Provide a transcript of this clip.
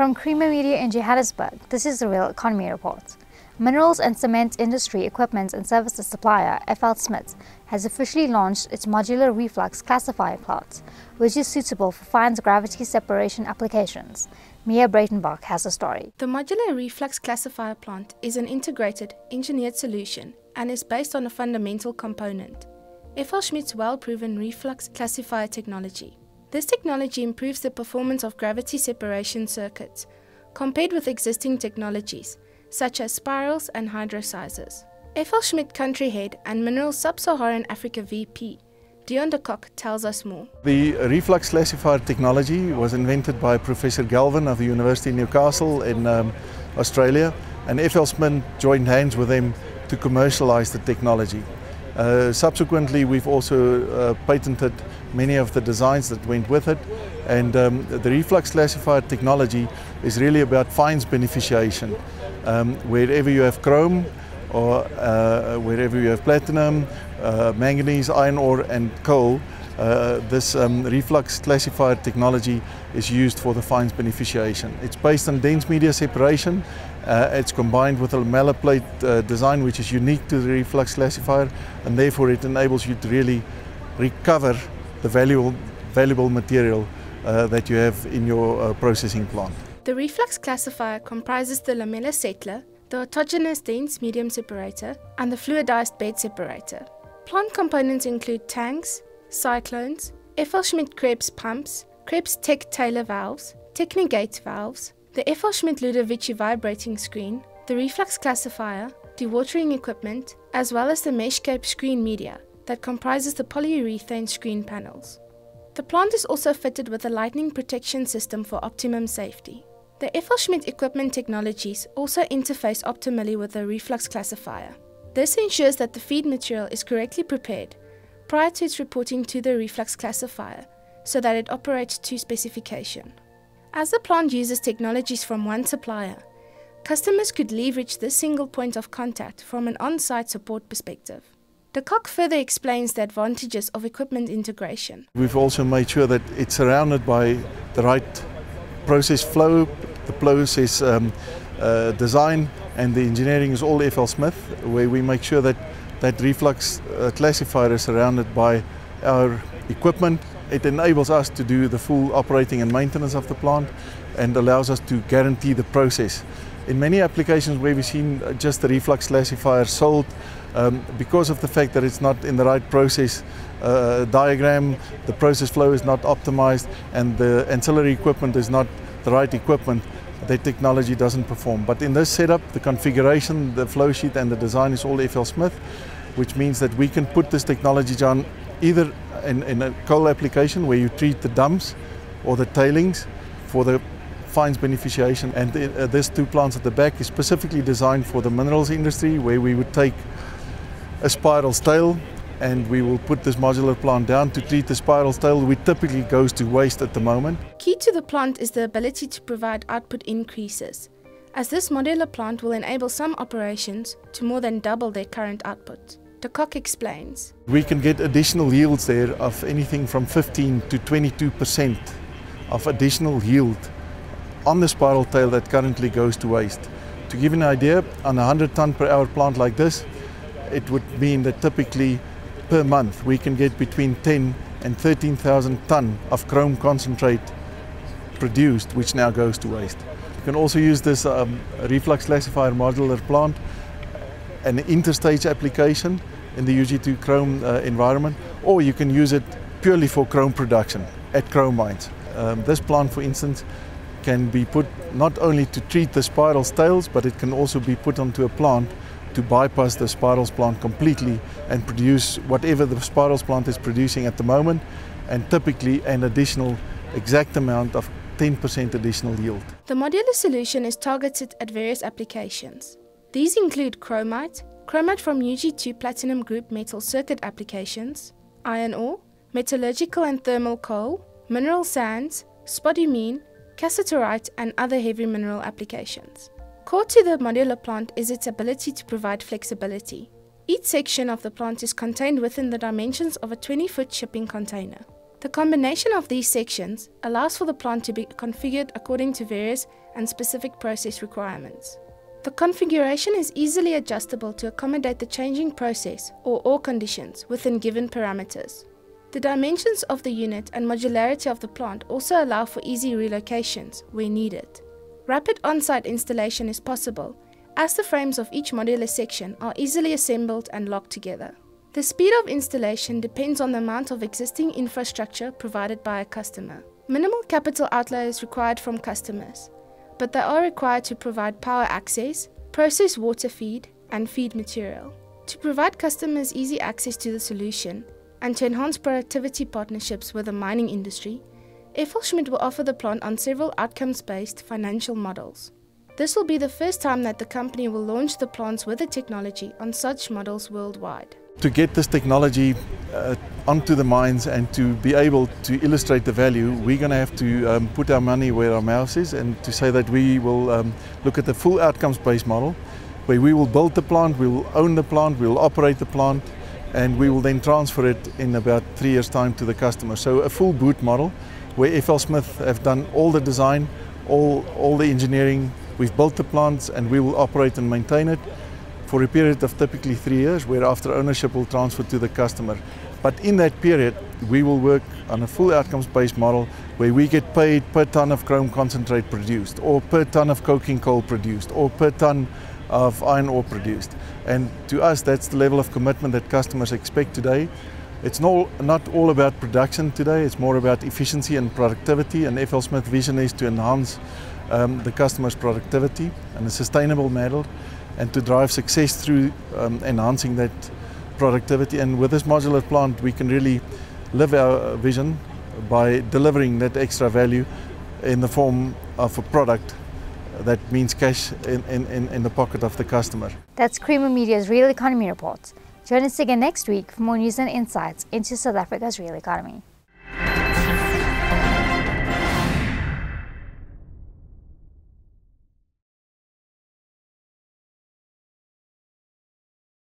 From Creamer Media in Johannesburg, this is The Real Economy Report. Minerals and Cement Industry Equipment and Services supplier FLSmidth has officially launched its Modular Reflux Classifier plant, which is suitable for fine gravity separation applications. Mia Breitenbach has a story. The Modular Reflux Classifier plant is an integrated, engineered solution and is based on a fundamental component, FLSmidth's well-proven reflux classifier technology. This technology improves the performance of gravity separation circuits compared with existing technologies such as spirals and hydrosizers. FLSmidth country head and Minerals Sub-Saharan Africa VP Deon de Kock tells us more. The reflux classifier technology was invented by Professor Galvin of the University of Newcastle in Australia, and FLSmidth joined hands with them to commercialize the technology. Subsequently, we've also patented many of the designs that went with it, and the reflux classifier technology is really about fines beneficiation. Wherever you have chrome, or wherever you have platinum, manganese, iron ore and coal, this reflux classifier technology is used for the fines beneficiation. It's based on dense media separation. It's combined with a lamellar plate design, which is unique to the reflux classifier, and therefore it enables you to really recover the valuable material that you have in your processing plant. The reflux classifier comprises the lamellar settler, the autogenous dense medium separator, and the fluidized bed separator. Plant components include tanks, cyclones, FLSmidth Krebs pumps, Krebs Tech-Taylor valves, Technegate valves, the FLSmidth Ludovici vibrating screen, the reflux classifier, dewatering equipment, as well as the mesh-shaped screen media that comprises the polyurethane screen panels. The plant is also fitted with a lightning protection system for optimum safety. The FLSmidth equipment technologies also interface optimally with the reflux classifier. This ensures that the feed material is correctly prepared prior to its reporting to the reflux classifier, so that it operates to specification. As the plant uses technologies from one supplier, customers could leverage this single point of contact from an on-site support perspective. De Kock further explains the advantages of equipment integration. We've also made sure that it's surrounded by the right process flow, the process design, and the engineering is all FLSmidth, where we make sure that that reflux classifier is surrounded by our equipment. It enables us to do the full operating and maintenance of the plant and allows us to guarantee the process. In many applications where we've seen just the reflux classifier sold, because of the fact that it's not in the right process diagram, the process flow is not optimized, and the ancillary equipment is not the right equipment, the technology doesn't perform. But in this setup, the configuration, the flow sheet and the design is all FLSmidth, which means that we can put this technology down either in a coal application where you treat the dumps or the tailings for the fines beneficiation, and these two plants at the back is specifically designed for the minerals industry, where we would take a spiral's tail and we will put this modular plant down to treat the spiral's tail, which typically goes to waste at the moment. Key to the plant is the ability to provide output increases, as this modular plant will enable some operations to more than double their current output. De Kock explains. We can get additional yields there of anything from 15 to 22% of additional yield on the spiral tail that currently goes to waste. To give you an idea, on a 100 ton per hour plant like this, it would mean that typically per month we can get between 10 and 13,000 ton of chrome concentrate produced, which now goes to waste. You can also use this reflux classifier modular plant, an interstage application in the UG2 chrome environment, or you can use it purely for chrome production at chrome mines. This plant, for instance, can be put not only to treat the spiral's tails, but it can also be put onto a plant to bypass the spirals plant completely and produce whatever the spirals plant is producing at the moment, and typically an additional exact amount of 10% additional yield. The modular solution is targeted at various applications. These include chromite, chromite from UG2 platinum group metal circuit applications, iron ore, metallurgical and thermal coal, mineral sands, spodumene, cassiterite and other heavy mineral applications. Core to the modular plant is its ability to provide flexibility. Each section of the plant is contained within the dimensions of a 20-foot shipping container. The combination of these sections allows for the plant to be configured according to various and specific process requirements. The configuration is easily adjustable to accommodate the changing process or ore conditions within given parameters. The dimensions of the unit and modularity of the plant also allow for easy relocations where needed. Rapid on-site installation is possible, as the frames of each modular section are easily assembled and locked together. The speed of installation depends on the amount of existing infrastructure provided by a customer. Minimal capital outlay is required from customers, but they are required to provide power access, process water feed, and feed material. To provide customers easy access to the solution and to enhance productivity partnerships with the mining industry, FLSmidth will offer the plant on several outcomes-based financial models. This will be the first time that the company will launch the plants with the technology on such models worldwide. To get this technology onto the mines and to be able to illustrate the value, we're going to have to put our money where our mouth is, and to say that we will look at the full outcomes-based model, where we will build the plant, we will own the plant, we will operate the plant, and we will then transfer it in about 3 years' time to the customer. So a full boot model where FLSmidth have done all the design, all the engineering, we've built the plants, and we will operate and maintain it for a period of typically 3 years, whereafter ownership will transfer to the customer. But in that period, we will work on a full outcomes-based model where we get paid per ton of chrome concentrate produced, or per ton of coking coal produced, or per ton of iron ore produced. And to us, that's the level of commitment that customers expect today. It's not all about production today, it's more about efficiency and productivity, and FLSmidth's vision is to enhance the customer's productivity in a sustainable manner, and to drive success through enhancing that productivity. And with this modular plant, we can really live our vision by delivering that extra value in the form of a product that means cash in the pocket of the customer. That's Creamer Media's Real Economy Report. Join us again next week for more news and insights into South Africa's real economy.